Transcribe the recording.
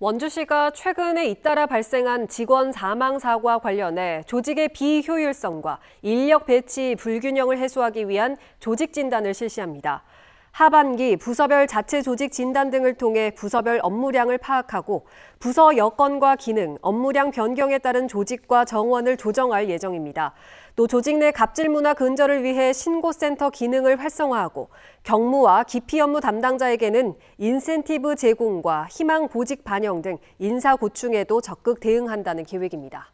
원주시가 최근에 잇따라 발생한 직원 사망 사고와 관련해 조직의 비효율성과 인력 배치 불균형을 해소하기 위한 조직 진단을 실시합니다. 하반기 부서별 자체 조직 진단 등을 통해 부서별 업무량을 파악하고 부서 여건과 기능, 업무량 변경에 따른 조직과 정원을 조정할 예정입니다. 또 조직 내 갑질 문화 근절을 위해 신고센터 기능을 활성화하고 경무와 기피 업무 담당자에게는 인센티브 제공과 희망 보직 반영 등 인사 고충에도 적극 대응한다는 계획입니다.